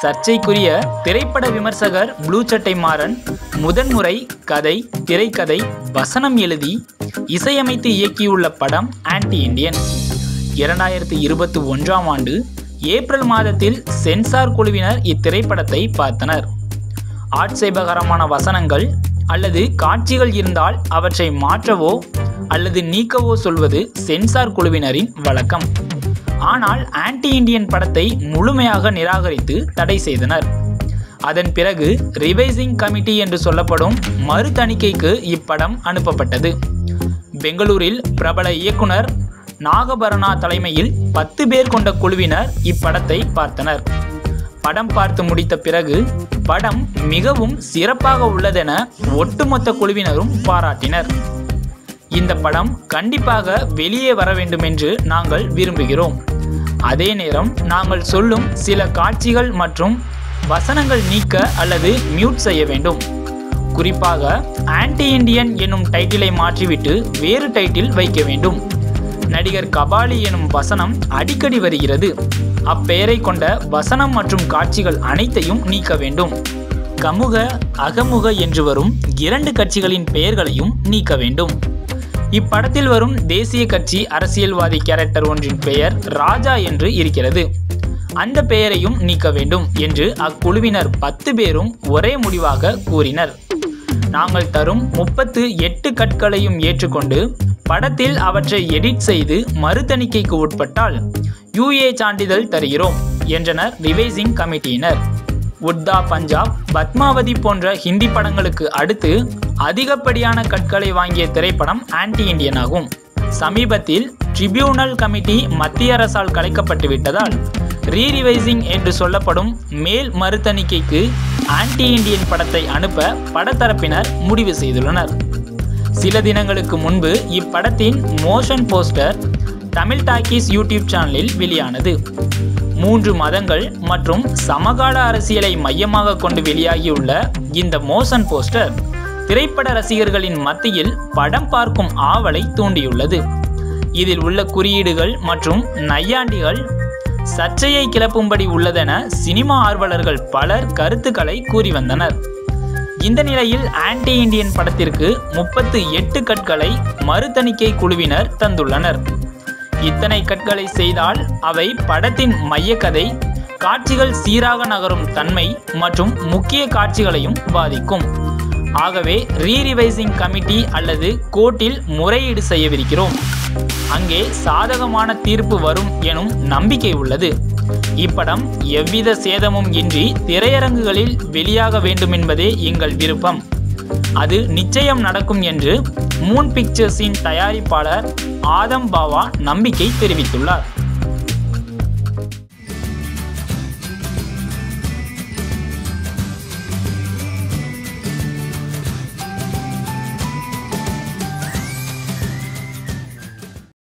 சர்ச்சைக்குரிய திரைப்பட விமர்சகர் ப்ளூ சட்டை மாறன் முதன்முறை கதை, திரைக்கதை, வசனம் எழுதி இசையமைத்து இயக்கியுள்ள படம் ஆன்டி இண்டியன் 2021 ஆம் ஆண்டு ஏப்ரல் மாதத்தில் சென்சார் குழுவினர் இத்திரைப்படத்தை பார்த்தனர். ஆட்சேபகரமான வசனங்கள் அல்லது காட்சிகள் இருந்தால் அவற்றை மாற்றவோ அல்லது நீக்கவோ சொல்வது சென்சார் குழுவினரின் வழக்கம். ஆனால் ஆன்டி இண்டியன் படத்தை முழுமையாக நிராகரித்து தடை செய்தனர். அதன் பிறகு ரிவைசிங் கமிட்டி என்று சொல்லப்படும் மறு தணிக்கைக்கு இப்படம் அனுப்பப்பட்டது. பெங்களூரில் பிரபல இயக்குனர் நாகபரணா தலைமையில் 10 பேர் கொண்ட குழுவினர் இப்படத்தை பார்த்தனர். படம் பார்த்து முடித்த பிறகு படம் மிகவும் சிறப்பாக உள்ளதென ஒட்டுமொத்த குழுவினரும் பாராட்டினர். இந்த படம் கண்டிப்பாக வெளியே வர வேண்டும் என்று நாங்கள் விரும்புகிறோம். அதே நேரம் நாங்கள் சொல்லும் சில காட்சிகள் மற்றும் வசனங்கள் நீக்க அல்லது மியூட் செய்ய வேண்டும். குறிப்பாக ஆன்டி இண்டியன் என்னும் டைட்டிலை மாற்றிவிட்டு வேறு டைட்டில் வைக்க வேண்டும். நடிகர் கபாலி எனும் வசனம் அடிக்கடி வருகிறது. அப்பெயரை கொண்ட வசனம் மற்றும் காட்சிகள் அனைத்தையும் நீக்க வேண்டும். கமுக, அகமுக என்று வரும் 2 கட்சிகளின் பெயர்களையும் நீக்க வேண்டும். இப்படத்தில் வரும் தேசிய கட்சி அரசியல்வாதி கேரக்டர் ஒன்றின் பெயர் ராஜா என்று இருக்கிறது. அந்த பெயரையும் நீக்க வேண்டும் என்று அக்குழுவினர் 10 பேரும் ஒரே முடிவாக கூறினர். நாங்கள் தரும் 38 கட்களையும் ஏற்றுக்கொண்டு படத்தில் அவற்றை எடிட் செய்து மறு தணிக்கைக்கு உட்பட்டால் யுஏ சான்றிதழ் தருகிறோம் என்றனர் ரிவைசிங் கமிட்டியினர். உத்தா பஞ்சாப், பத்மாவதி போன்ற ஹிந்தி படங்களுக்கு அடுத்து அதிகப்படியான கற்களை வாங்கிய திரைப்படம் ஆன்டி இண்டியன் ஆகும். சமீபத்தில் ட்ரிபியூனல் கமிட்டி மத்திய அரசால் கலைக்கப்பட்டுவிட்டதால் ரீரிவைசிங் என்று சொல்லப்படும் மேல் மறுதணிக்கைக்கு ஆன்டி இண்டியன் படத்தை அனுப்ப படத்தரப்பினர் முடிவு செய்துள்ளனர். சில தினங்களுக்கு முன்பு இப்படத்தின் motion poster Tamil talkies YouTube சேனலில் வெளியானது. 3 மதங்கள் மற்றும் சமகால அரசியலை மையமாக கொண்டு வெளியாகியுள்ள இந்த மோஷன் போஸ்டர் திரைப்பட ரசிகர்களின் மத்தியில் படம் பார்க்கும் ஆவலை தூண்டியுள்ளது. இதில் உள்ள குறியீடுகள் மற்றும் நையாண்டிகள் சர்ச்சையை கிளப்பும்படி உள்ளதென சினிமா ஆர்வலர்கள் பலர் கருத்துக்களை கூறி வந்தனர். இந்த நிலையில் ஆன்டி இண்டியன் படத்திற்கு 38 கற்களை மறுதணிக்கை குழுவினர் தந்துள்ளனர். இத்தனை கற்களை செய்தால் அவை படத்தின் மையக்கதை, காட்சிகள் சீராக நகரும் தன்மை மற்றும் முக்கிய காட்சிகளையும் பாதிக்கும். ஆகவே ரீரிவைசிங் கமிட்டி அல்லது கோர்ட்டில் முறையீடு செய்யவிருக்கிறோம். அங்கே சாதகமான தீர்ப்பு வரும் எனும் நம்பிக்கை உள்ளது. இப்படம் எவ்வித சேதமும் இன்றி திரையரங்குகளில் வெளியாக வேண்டும் என்பதே எங்கள் விருப்பம். அது நிச்சயம் நடக்கும் என்று மூன் பிக்சர்ஸின் தயாரிப்பாளர் ஆதம் பாவா நம்பிக்கை தெரிவித்துள்ளார்.